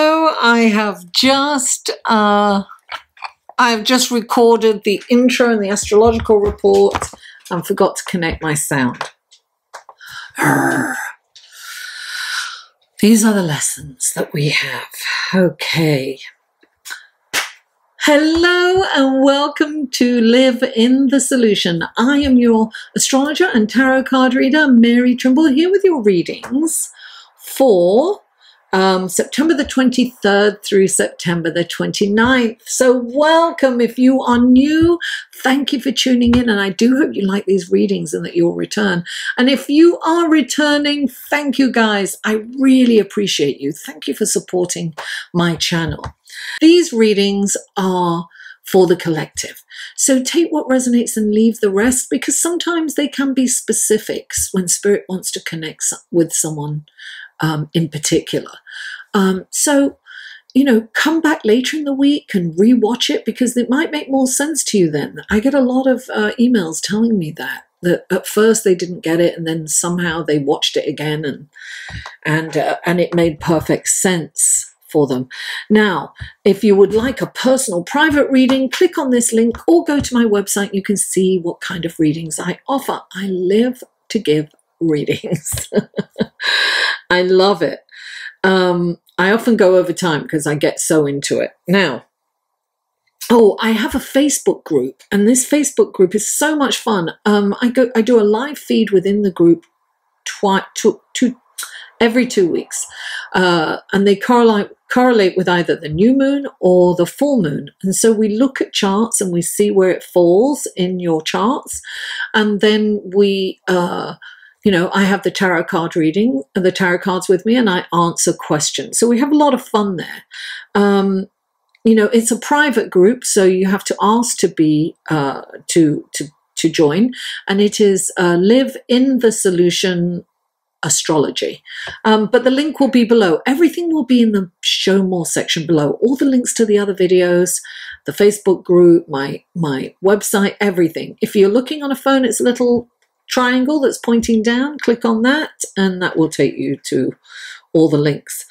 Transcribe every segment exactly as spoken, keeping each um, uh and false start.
So I have just uh, I've just recorded the intro and the astrological report and forgot to connect my sound. Arrgh. These are the lessons that we have. Okay. Hello and welcome to Live in the Solution. I am your astrologer and tarot card reader, Mary Trimble, here with your readings for um, September the twenty-third through September the twenty-ninth. So welcome. If you are new, thank you for tuning in, and I do hope you like these readings and that you'll return. And if you are returning, thank you guys. I really appreciate you. Thank you for supporting my channel. These readings are for the collective. So take what resonates and leave the rest, because sometimes they can be specifics when Spirit wants to connect with someone um, in particular. Um, so, you know, come back later in the week and rewatch it, because it might make more sense to you then. I get a lot of uh, emails telling me that, that at first they didn't get it and then somehow they watched it again and, and, uh, and it made perfect sense for them. Now, if you would like a personal private reading, click on this link or go to my website. You can see what kind of readings I offer. I live to give readings. I love it. Um, I often go over time because I get so into it. Now, oh, I have a Facebook group, and this Facebook group is so much fun. Um, I go, I do a live feed within the group twice, two, two, every two weeks. Uh, and they correlate, correlate with either the new moon or the full moon. And so we look at charts and we see where it falls in your charts. And then we, uh, you know, I have the tarot card reading and the tarot cards with me, and I answer questions. So we have a lot of fun there. Um, you know, it's a private group, so you have to ask to be, uh, to, to, to join. And it is uh, Live in the Solution Astrology. Um, but the link will be below. Everything will be in the show more section below. All the links to the other videos, the Facebook group, my, my website, everything. If you're looking on a phone, it's a little triangle that's pointing down. Click on that and that will take you to all the links.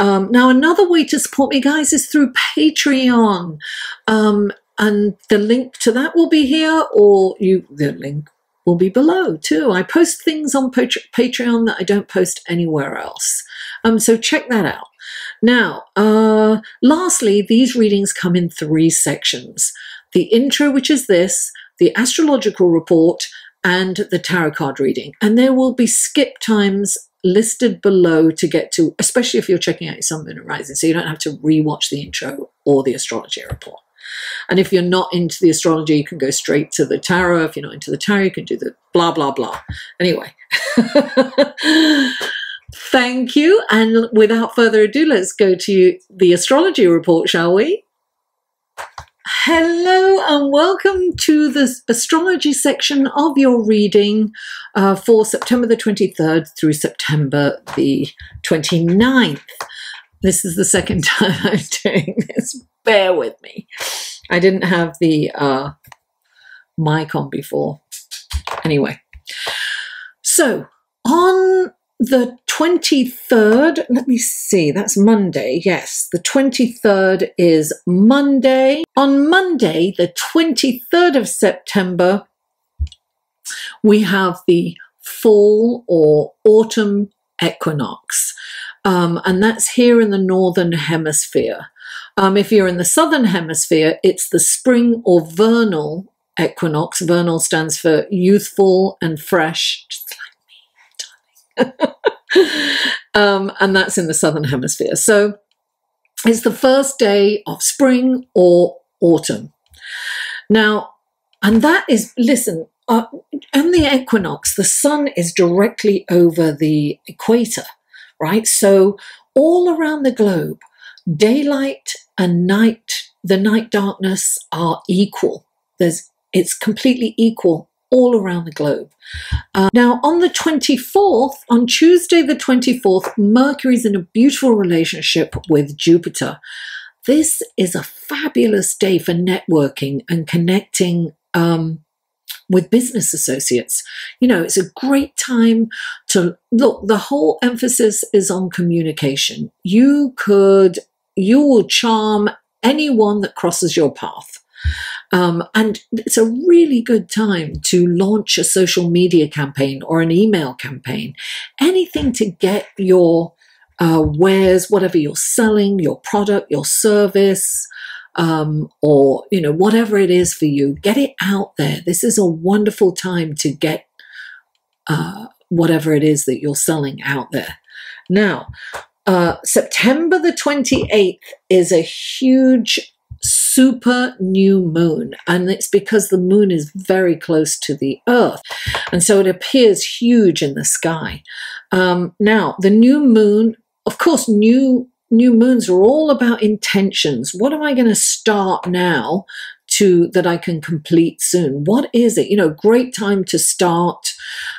Um, now, another way to support me, guys, is through Patreon. Um, and the link to that will be here, or you, the link will be below too. I post things on Patreon that I don't post anywhere else. Um, so check that out. Now, uh, lastly, these readings come in three sections. The intro, which is this, the astrological report, and the tarot card reading. And there will be skip times listed below to get to, especially if you're checking out your sun, moon and rising, so you don't have to rewatch the intro or the astrology report. And if you're not into the astrology, you can go straight to the tarot. If you're not into the tarot, you can do the blah, blah, blah. Anyway, thank you. And without further ado, let's go to the astrology report, shall we? Hello and welcome to the astrology section of your reading uh, for September the twenty-third through September the twenty-ninth. This is the second time I'm doing this. Bear with me. I didn't have the uh, mic on before. Anyway, so on the twenty-third, let me see, that's Monday. Yes, the twenty-third is Monday. On Monday, the twenty-third of September, we have the fall or autumn equinox. Um, and that's here in the northern hemisphere. Um, if you're in the southern hemisphere, it's the spring or vernal equinox. Vernal stands for youthful and fresh, just like me, darling. um, and that's in the southern hemisphere. So it's the first day of spring or autumn. Now, and that is, listen, uh, in the equinox, the sun is directly over the equator, right? So all around the globe, daylight and night, the night darkness are equal. There's, it's completely equal all around the globe. Uh, now on the twenty-fourth, on Tuesday the twenty-fourth, Mercury's in a beautiful relationship with Jupiter. This is a fabulous day for networking and connecting um, with business associates. You know, it's a great time to look. The whole emphasis is on communication. You could, you will charm anyone that crosses your path. Um, and it's a really good time to launch a social media campaign or an email campaign, anything to get your uh, wares, whatever you're selling, your product, your service, um, or, you know, whatever it is for you, get it out there. This is a wonderful time to get uh, whatever it is that you're selling out there. Now, uh, September the twenty-eighth is a huge super new moon, and it's because the moon is very close to the earth, and so it appears huge in the sky. Um, now the new moon, of course, new new moons are all about intentions. What am I going to start now to that I can complete soon? What is it? You know, great time to start,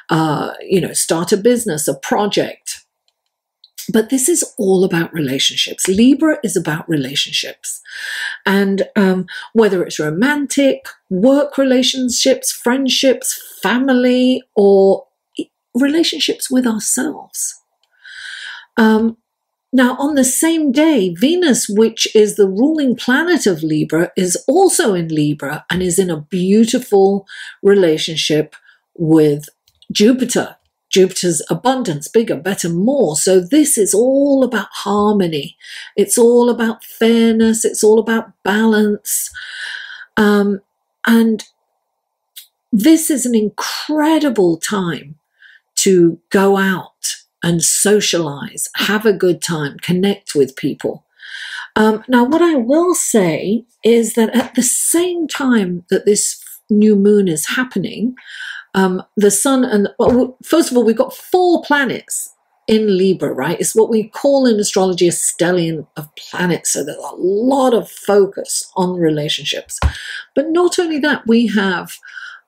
uh, you know, start a business, a project. But this is all about relationships. Libra is about relationships. And um, whether it's romantic, work relationships, friendships, family, or relationships with ourselves. Um, now, on the same day, Venus, which is the ruling planet of Libra, is also in Libra and is in a beautiful relationship with Jupiter. Jupiter's abundance, bigger, better, more. So this is all about harmony. It's all about fairness. It's all about balance. Um, and this is an incredible time to go out and socialize, have a good time, connect with people. Um, now, what I will say is that at the same time that this new moon is happening, Um, the sun and, well, first of all, we've got four planets in Libra, right? It's what we call in astrology a stellium of planets. So there's a lot of focus on relationships. But not only that, we have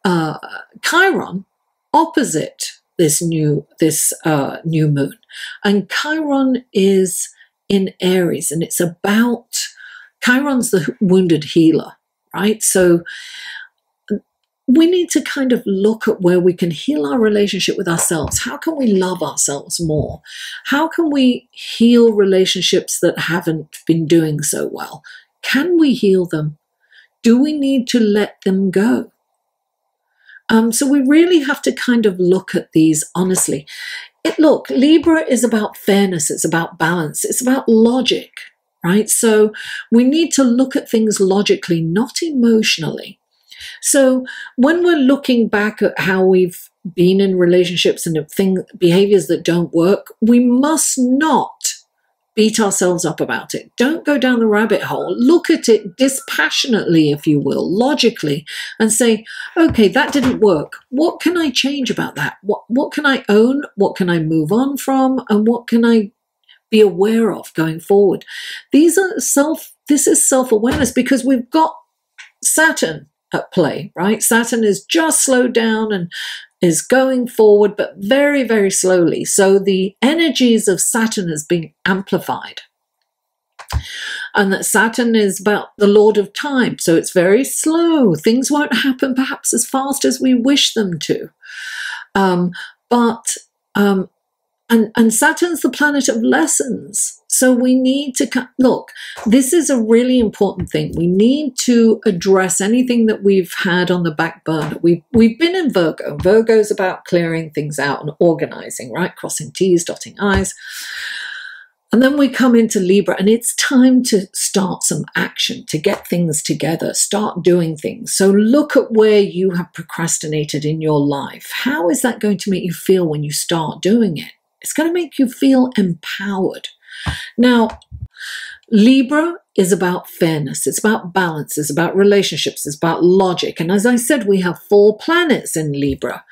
uh, Chiron opposite this new, this uh, new moon. And Chiron is in Aries, and it's about, Chiron's the wounded healer, right? So we need to kind of look at where we can heal our relationship with ourselves. How can we love ourselves more? How can we heal relationships that haven't been doing so well? Can we heal them? Do we need to let them go? Um, so we really have to kind of look at these honestly. It, look, Libra is about fairness. It's about balance. It's about logic, right? So we need to look at things logically, not emotionally. So when we're looking back at how we've been in relationships and things, behaviors that don't work, we must not beat ourselves up about it. Don't go down the rabbit hole. Look at it dispassionately, if you will, logically, and say, okay, that didn't work. What can I change about that? What, what can I own? What can I move on from? And what can I be aware of going forward? These are self, this is self-awareness, because we've got Saturn at play, right? Saturn is just slowed down and is going forward, but very, very slowly. So the energies of Saturn is being amplified. And that Saturn is about the Lord of Time. So it's very slow. Things won't happen perhaps as fast as we wish them to. Um, but, um, and, and Saturn's the planet of lessons. So we need to, look, this is a really important thing. We need to address anything that we've had on the back burner. We've, we've been in Virgo. Virgo's about clearing things out and organizing, right? Crossing T's, dotting I's. And then we come into Libra, and it's time to start some action, to get things together, start doing things. So look at where you have procrastinated in your life. How is that going to make you feel when you start doing it? It's going to make you feel empowered. Now, Libra is about fairness. It's about balance. It's about relationships. It's about logic. And as I said, we have four planets in Libra.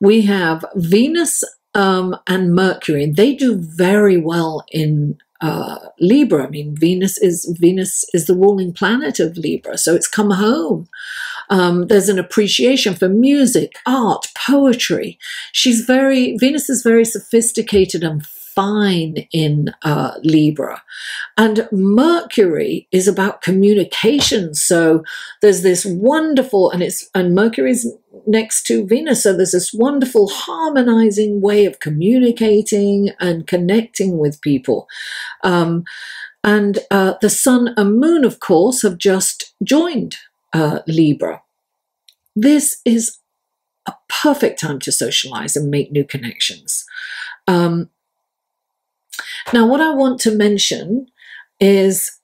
We have Venus um, and Mercury. They do very well in uh, Libra. I mean, Venus is Venus is the ruling planet of Libra, so it's come home. Um, there's an appreciation for music, art, poetry. She's very Venus is very sophisticated and fine in uh, Libra. And Mercury is about communication. So there's this wonderful, and it's and Mercury's next to Venus, so there's this wonderful harmonizing way of communicating and connecting with people. Um, and uh, the Sun and Moon, of course, have just joined uh, Libra. This is a perfect time to socialize and make new connections. Um, now, what I want to mention is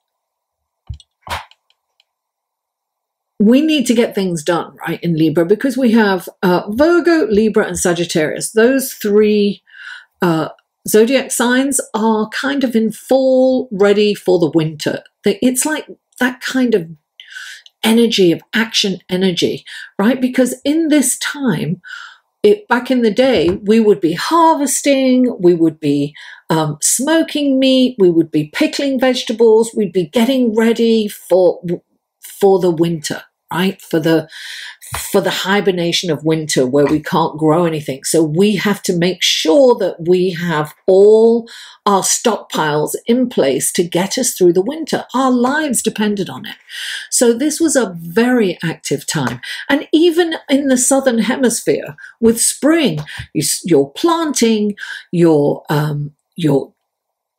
we need to get things done, right, in Libra, because we have uh, Virgo, Libra, and Sagittarius. Those three uh, zodiac signs are kind of in fall, ready for the winter. They, it's like that kind of energy of action energy, right? Because in this time, it, back in the day, we would be harvesting, we would be um, smoking meat, we would be pickling vegetables, we'd be getting ready for for the winter, right? For the for the hibernation of winter where we can't grow anything. So we have to make sure that we have all our stockpiles in place to get us through the winter. Our lives depended on it. So this was a very active time. And even in the Southern Hemisphere with spring, you, you're planting, you're, um, you're,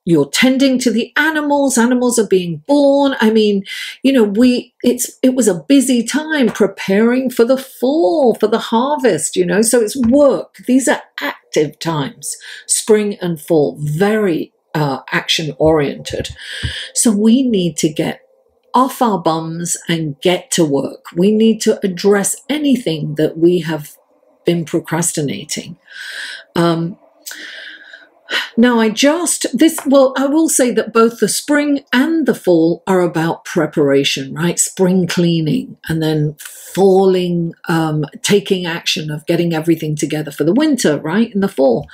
you're tending to the animals, animals are being born. I mean, you know, we, it's, it was a busy time preparing for the fall, for the harvest, you know, so it's work. These are active times, spring and fall, very uh, action oriented. So we need to get off our bums and get to work. We need to address anything that we have been procrastinating. Um, Now, I just, this, well, I will say that both the spring and the fall are about preparation, right? Spring cleaning and then falling, um, taking action of getting everything together for the winter, right? In the fall.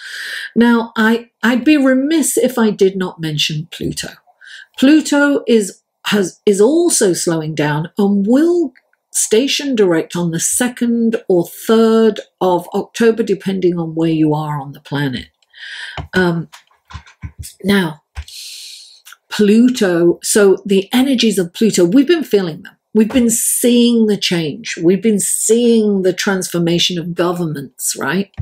Now, I, I'd be remiss if I did not mention Pluto. Pluto is, has, is also slowing down and will station direct on the second or third of October, depending on where you are on the planet. Um, now, Pluto, so the energies of Pluto, we've been feeling them. We've been seeing the change. We've been seeing the transformation of governments, right?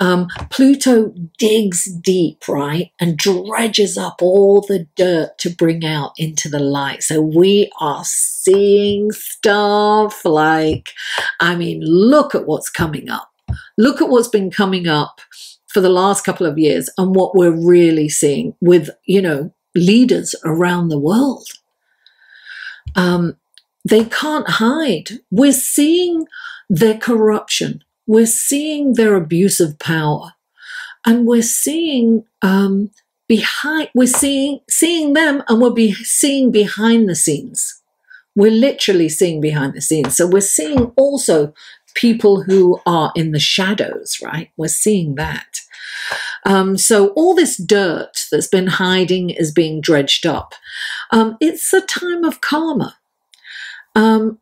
Um, Pluto digs deep, right? And dredges up all the dirt to bring out into the light. So we are seeing stuff like, I mean, look at what's coming up. Look at what's been coming up for the last couple of years and what we're really seeing with, you know, leaders around the world. Um, they can't hide. We're seeing their corruption. We're seeing their abuse of power. And we're seeing um, behind, we're seeing, seeing them and we'll be seeing behind the scenes. We're literally seeing behind the scenes. So we're seeing also people who are in the shadows, right? We're seeing that. Um, so all this dirt that's been hiding is being dredged up. Um, it's a time of karma. Um,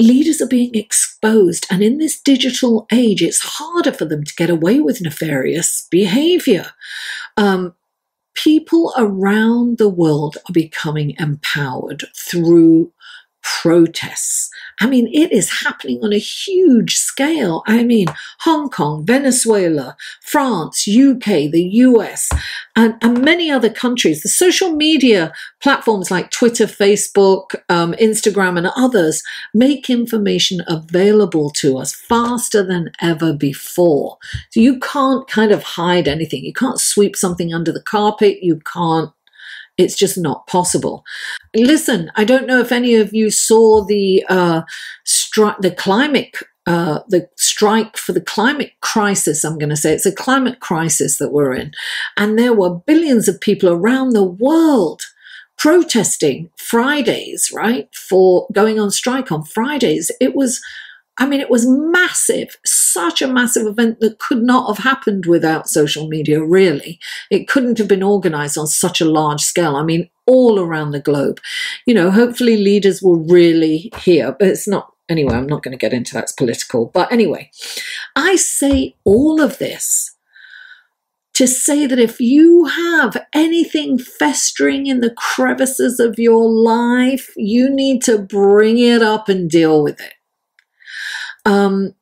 leaders are being exposed, and in this digital age, it's harder for them to get away with nefarious behavior. Um, people around the world are becoming empowered through protests. I mean, it is happening on a huge scale. I mean, Hong Kong, Venezuela, France, U K, the U S, and, and many other countries. The social media platforms like Twitter, Facebook, um, Instagram, and others make information available to us faster than ever before. So you can't kind of hide anything. You can't sweep something under the carpet. You can't. It's just not possible. Listen, I don't know if any of you saw the uh, stri- the climate uh, the strike for the climate crisis. I'm going to say it's a climate crisis that we're in, and there were billions of people around the world protesting Fridays, right? For going on strike on Fridays, it was. I mean, it was massive, such a massive event that could not have happened without social media, really. It couldn't have been organized on such a large scale. I mean, all around the globe. You know, hopefully leaders will really hear, but it's not, anyway, I'm not going to get into that, it's political. But anyway, I say all of this to say that if you have anything festering in the crevices of your life, you need to bring it up and deal with it. Um,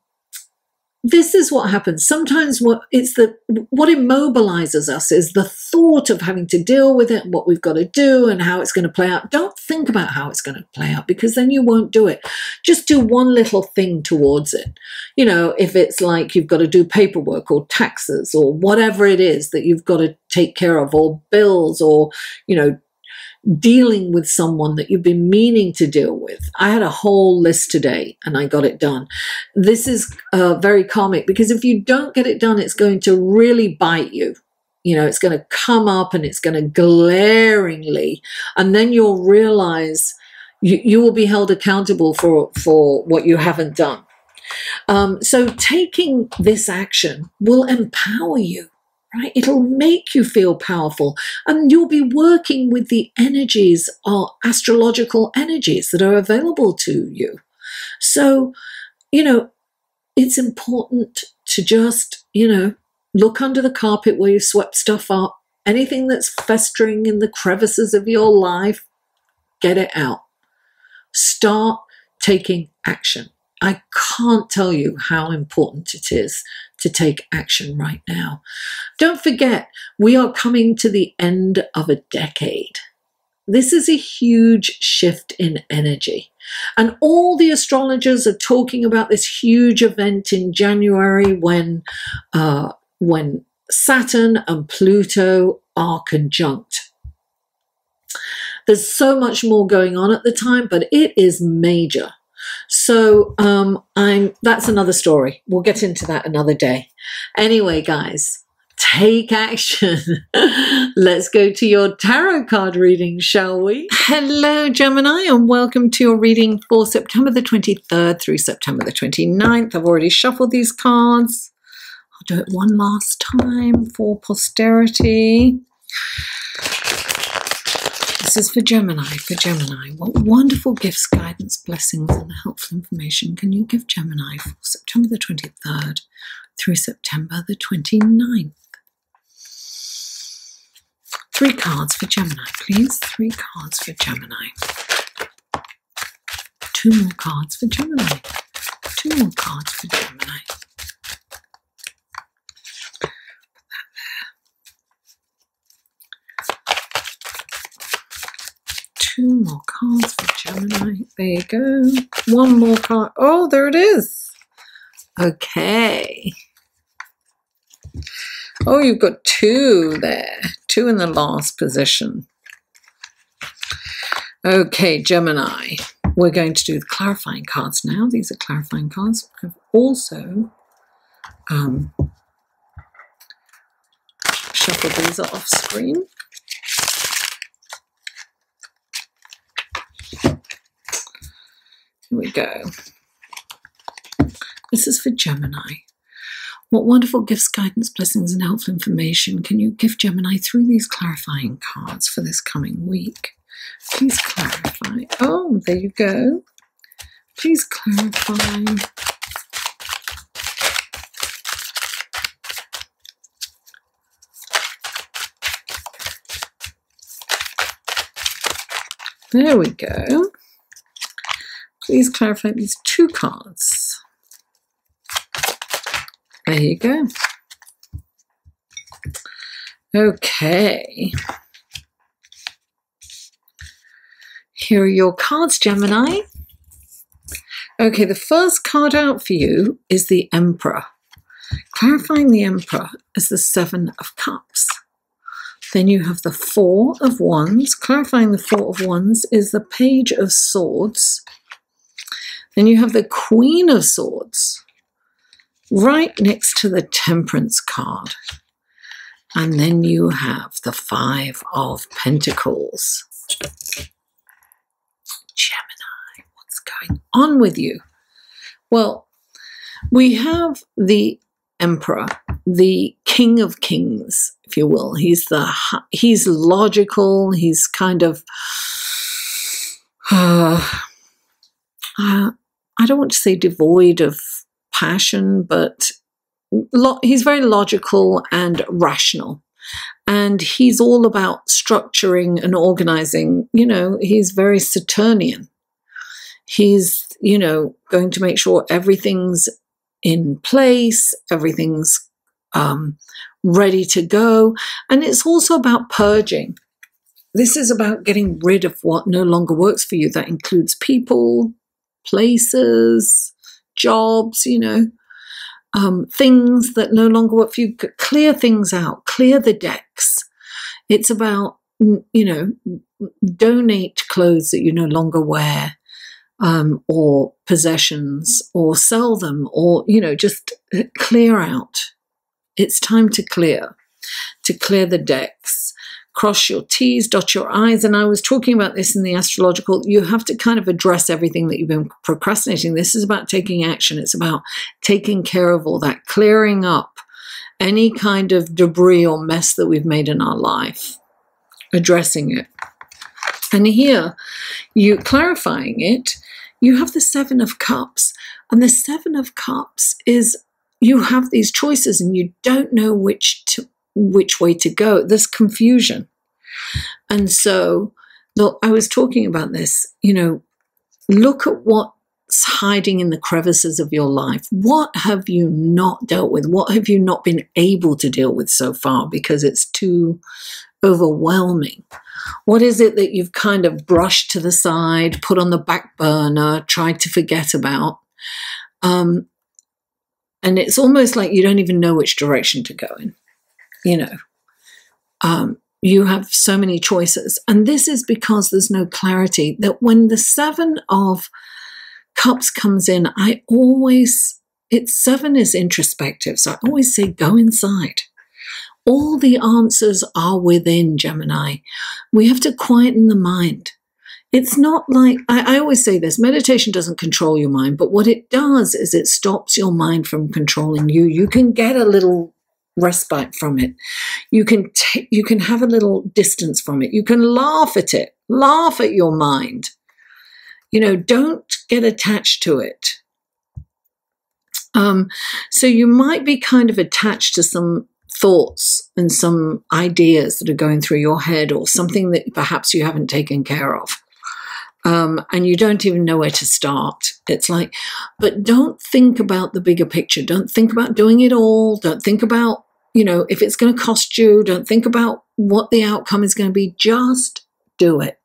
this is what happens. Sometimes what it's the, what immobilizes us is the thought of having to deal with it and what we've got to do and how it's going to play out. Don't think about how it's going to play out, because then you won't do it. Just do one little thing towards it. You know, if it's like you've got to do paperwork or taxes or whatever it is that you've got to take care of, or bills, or, you know, dealing with someone that you've been meaning to deal with. I had a whole list today and I got it done. This is uh, very karmic, because if you don't get it done, it's going to really bite you. You know, it's going to come up and it's going to glaringly, and then you'll realize you, you will be held accountable for, for what you haven't done. Um, so taking this action will empower you. Right? It'll make you feel powerful, and you'll be working with the energies, or astrological energies, that are available to you. So, you know, it's important to just, you know, look under the carpet where you swept stuff up. Anything that's festering in the crevices of your life, get it out. Start taking action. I can't tell you how important it is to take action right now. Don't forget, we are coming to the end of a decade. This is a huge shift in energy. And all the astrologers are talking about this huge event in January when, uh, when Saturn and Pluto are conjunct. There's so much more going on at the time, but it is major. So um, I'm, that's another story. We'll get into that another day. Anyway, guys, take action. Let's go to your tarot card reading, shall we? Hello, Gemini, and welcome to your reading for September the twenty-third through September the twenty-ninth. I've already shuffled these cards. I'll do it one last time for posterity. This is for Gemini, for Gemini. What wonderful gifts, guidance, blessings, and helpful information can you give Gemini for September the twenty-third through September the twenty-ninth? Three cards for Gemini, please. Three cards for Gemini. Two more cards for Gemini. Two more cards for Gemini. Two more cards for Gemini. There you go. One more card. Oh, there it is. Okay. Oh, you've got two there. Two in the last position. Okay, Gemini. We're going to do the clarifying cards now. These are clarifying cards. I've also um, shuffled these off screen. Here we go. This is for Gemini. What wonderful gifts, guidance, blessings, and helpful information can you give Gemini through these clarifying cards for this coming week? Please clarify. Oh, there you go. Please clarify. There we go. Please clarify these two cards. There you go. Okay. Here are your cards, Gemini. Okay, the first card out for you is the Emperor. Clarifying the Emperor is the Seven of Cups. Then you have the Four of Wands. Clarifying the Four of Wands is the Page of Swords. Then you have the Queen of Swords right next to the Temperance card. And then you have the Five of Pentacles. Gemini, what's going on with you? Well, we have the Emperor, the King of Kings, if you will. He's, the, he's logical. He's kind of... Uh, uh, I don't want to say devoid of passion, but lo- he's very logical and rational. And he's all about structuring and organizing. You know, he's very Saturnian. He's, you know, going to make sure everything's in place, everything's um, ready to go. And it's also about purging. This is about getting rid of what no longer works for you. That includes people, places, jobs, you know. Um, things that no longer work for you, clear things out, clear the decks. It's about, you know, donate clothes that you no longer wear, um, or possessions, or sell them, or, you know, just clear out. It's time to clear, to clear the decks. Cross your T's, dot your I's. And I was talking about this in the astrological. You have to kind of address everything that you've been procrastinating. This is about taking action. It's about taking care of all that, clearing up any kind of debris or mess that we've made in our life, addressing it. And here, you clarifying it, you have the Seven of Cups. And the Seven of Cups is you have these choices and you don't know which to which way to go. There's confusion. And so look, I was talking about this, you know, look at what's hiding in the crevices of your life. What have you not dealt with? What have you not been able to deal with so far because it's too overwhelming? What is it that you've kind of brushed to the side, put on the back burner, tried to forget about? Um, and it's almost like you don't even know which direction to go in. You know, um, you have so many choices. And this is because there's no clarity. That when the Seven of Cups comes in, I always, it's seven is introspective. So I always say, go inside. All the answers are within, Gemini. We have to quieten the mind. It's not like, I, I always say this, meditation doesn't control your mind, but what it does is it stops your mind from controlling you. You can get a little respite from it. You can t- you can have a little distance from it. You can laugh at it. Laugh at your mind. You know, don't get attached to it. Um, so you might be kind of attached to some thoughts and some ideas that are going through your head or something that perhaps you haven't taken care of. Um, and you don't even know where to start. It's like, but don't think about the bigger picture. Don't think about doing it all. Don't think about, you know, if it's going to cost you. Don't think about what the outcome is going to be. Just do it.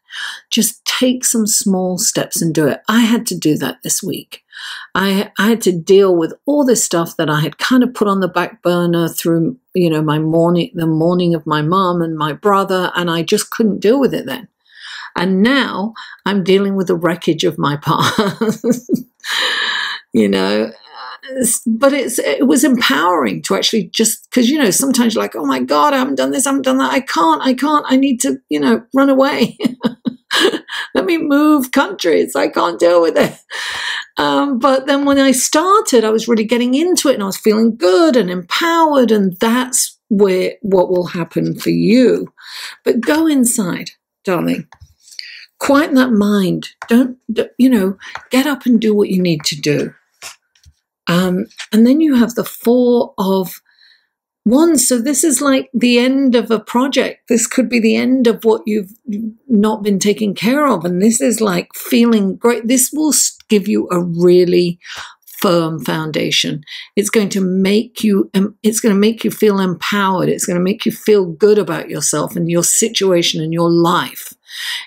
Just take some small steps and do it. I had to do that this week. I, I had to deal with all this stuff that I had kind of put on the back burner through, you know, my morning, the morning of my mom and my brother, and I just couldn't deal with it then. And now I'm dealing with the wreckage of my past, you know, but it's, it was empowering to actually just, because, you know, sometimes you're like, oh my God, I haven't done this, I haven't done that. I can't, I can't, I need to, you know, run away. Let me move countries. I can't deal with it. Um, but then when I started, I was really getting into it and I was feeling good and empowered, and that's where, what will happen for you. But go inside, darling. Quieten that mind. Don't, you know, get up and do what you need to do. Um, and then you have the Four of Wands. So this is like the end of a project. This could be the end of what you've not been taking care of. And this is like feeling great. This will give you a really firm foundation. It's going to make you, um, it's going to make you feel empowered. It's going to make you feel good about yourself and your situation and your life.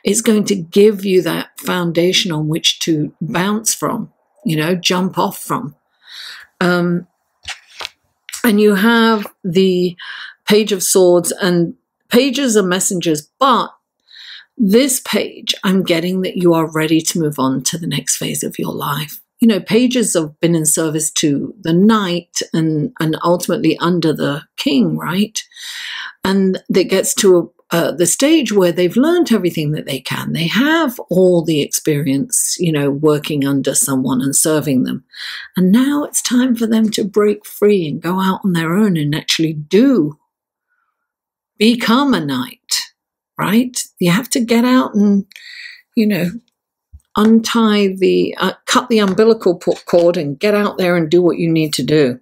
It's going to give you that foundation on which to bounce from, you know, jump off from. Um, and you have the Page of Swords, and pages are messengers, but this page, I'm getting that you are ready to move on to the next phase of your life. You know, pages have been in service to the knight and, and ultimately under the king, right? And that gets to a Uh, the stage where they've learned everything that they can. They have all the experience, you know, working under someone and serving them. And now it's time for them to break free and go out on their own and actually do become a knight, right? You have to get out and, you know, untie the, uh, cut the umbilical cord and get out there and do what you need to do.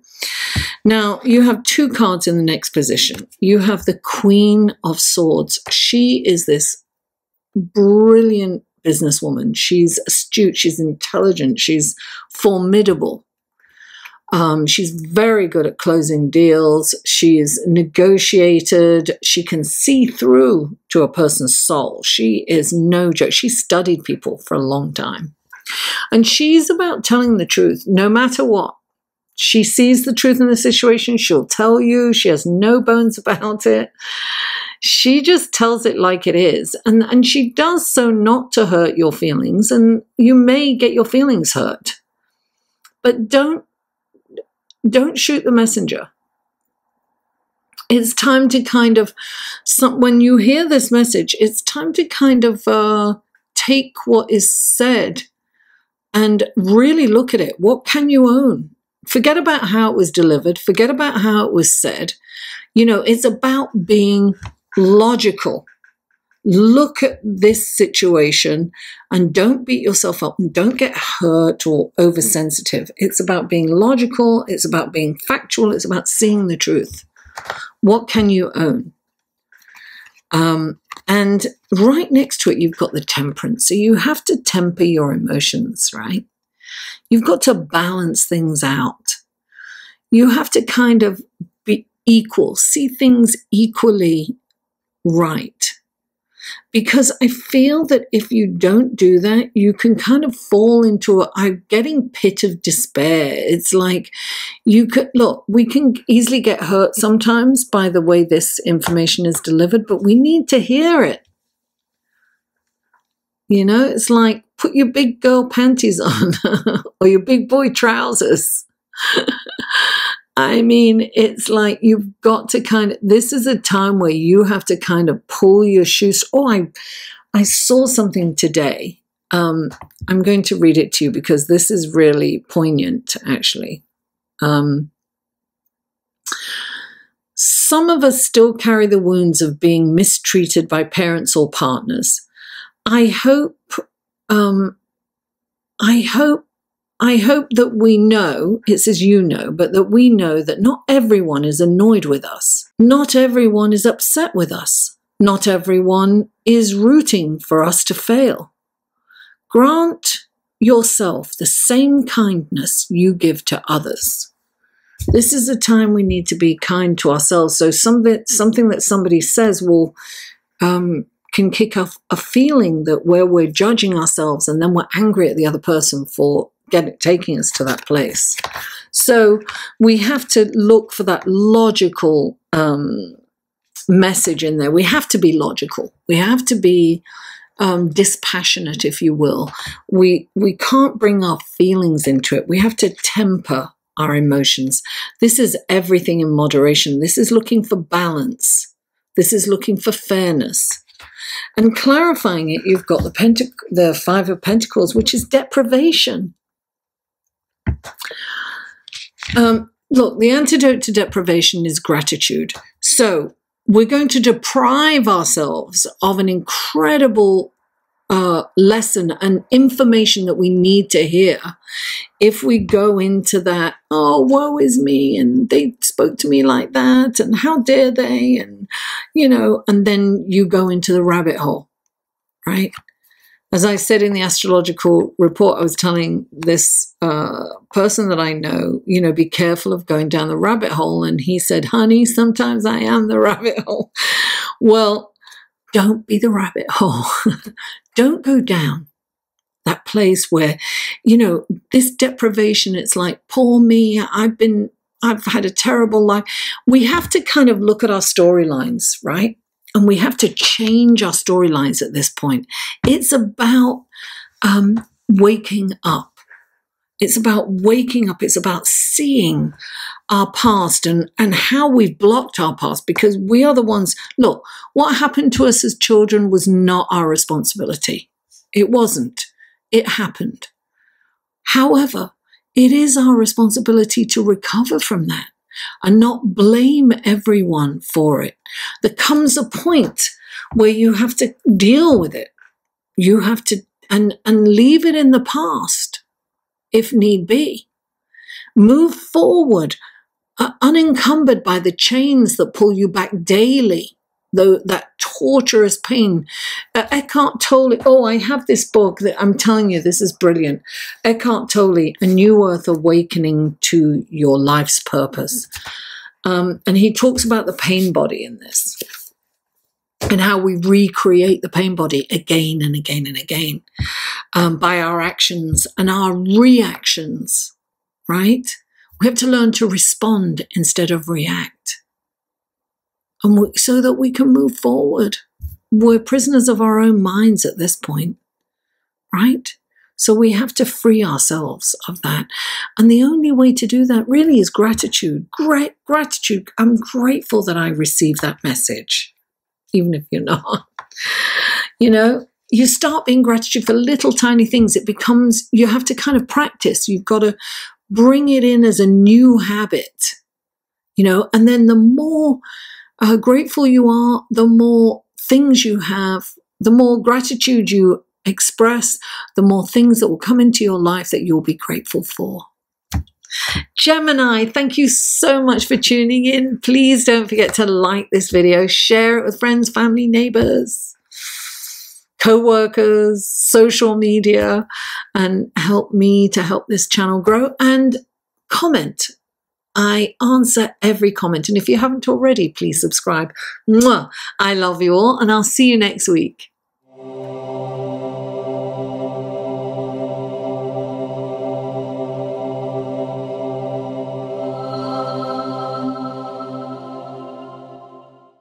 Now, you have two cards in the next position. You have the Queen of Swords. She is this brilliant businesswoman. She's astute. She's intelligent. She's formidable. Um, she's very good at closing deals. She is negotiated. She can see through to a person's soul. She is no joke. She studied people for a long time. And she's about telling the truth, no matter what. She sees the truth in the situation. She'll tell you. She has no bones about it. She just tells it like it is. And, and she does so not to hurt your feelings. And you may get your feelings hurt. But don't Don't shoot the messenger. It's time to kind of, some, when you hear this message, it's time to kind of uh, take what is said and really look at it. What can you own? Forget about how it was delivered. Forget about how it was said. You know, it's about being logical. Look at this situation and don't beat yourself up and don't get hurt or oversensitive. It's about being logical. It's about being factual. It's about seeing the truth. What can you own? Um, and right next to it, you've got the Temperance. So you have to temper your emotions, right? You've got to balance things out. You have to kind of be equal, see things equally right. Because I feel that if you don't do that, you can kind of fall into a I'm getting pit of despair. It's like you could look, we can easily get hurt sometimes by the way this information is delivered, but we need to hear it. You know, it's like put your big girl panties on or your big boy trousers. I mean, it's like you've got to kind of, this is a time where you have to kind of pull your shoes. Oh, I, I saw something today. Um, I'm going to read it to you because this is really poignant, actually. Um, some of us still carry the wounds of being mistreated by parents or partners. I hope, um, I hope, I hope that we know, it says you know, but that we know that not everyone is annoyed with us. Not everyone is upset with us. Not everyone is rooting for us to fail. Grant yourself the same kindness you give to others. This is a time we need to be kind to ourselves. So something, something that somebody says will um, can kick off a feeling that where we're judging ourselves and then we're angry at the other person for Get it, taking us to that place. So we have to look for that logical um, message in there. We have to be logical. We have to be um, dispassionate, if you will. We, we can't bring our feelings into it. We have to temper our emotions. This is everything in moderation. This is looking for balance. This is looking for fairness. And clarifying it, you've got the, pentac the Five of Pentacles, which is deprivation. Um, look, the antidote to deprivation is gratitude. So we're going to deprive ourselves of an incredible uh, lesson and information that we need to hear if we go into that, oh, woe is me, and they spoke to me like that, and how dare they, and, you know, and then you go into the rabbit hole, right? As I said in the astrological report, I was telling this uh, person that I know, you know, be careful of going down the rabbit hole. And he said, honey, sometimes I am the rabbit hole. Well, don't be the rabbit hole. Don't go down that place where, you know, this deprivation, it's like, poor me, I've been, I've had a terrible life. We have to kind of look at our storylines, right? And we have to change our storylines at this point. It's about um, waking up. It's about waking up. It's about seeing our past and, and how we've blocked our past, because we are the ones. Look, what happened to us as children was not our responsibility. It wasn't. It happened. However, it is our responsibility to recover from that and not blame everyone for it. There comes a point where you have to deal with it. You have to, and, and leave it in the past if need be. Move forward. are unencumbered by the chains that pull you back daily, though that torturous pain. Uh, Eckhart Tolle, oh, I have this book that I'm telling you, this is brilliant. Eckhart Tolle, A New Earth Awakening to Your Life's Purpose. Um, and he talks about the pain body in this and how we recreate the pain body again and again and again um, by our actions and our reactions, right? We have to learn to respond instead of react, and we, so that we can move forward. We're prisoners of our own minds at this point, right? So we have to free ourselves of that. And the only way to do that really is gratitude. Great gratitude. I'm grateful that I received that message, even if you're not. You know, you start being gratitude for little tiny things. It becomes, you have to kind of practice. You've got to bring it in as a new habit, you know, and then the more uh, grateful you are, the more things you have, the more gratitude you express, the more things that will come into your life that you'll be grateful for. Gemini, thank you so much for tuning in. Please don't forget to like this video, share it with friends, family, neighbors, co-workers, social media, and help me to help this channel grow. And comment. I answer every comment. And if you haven't already, please subscribe. Mwah! I love you all, and I'll see you next week.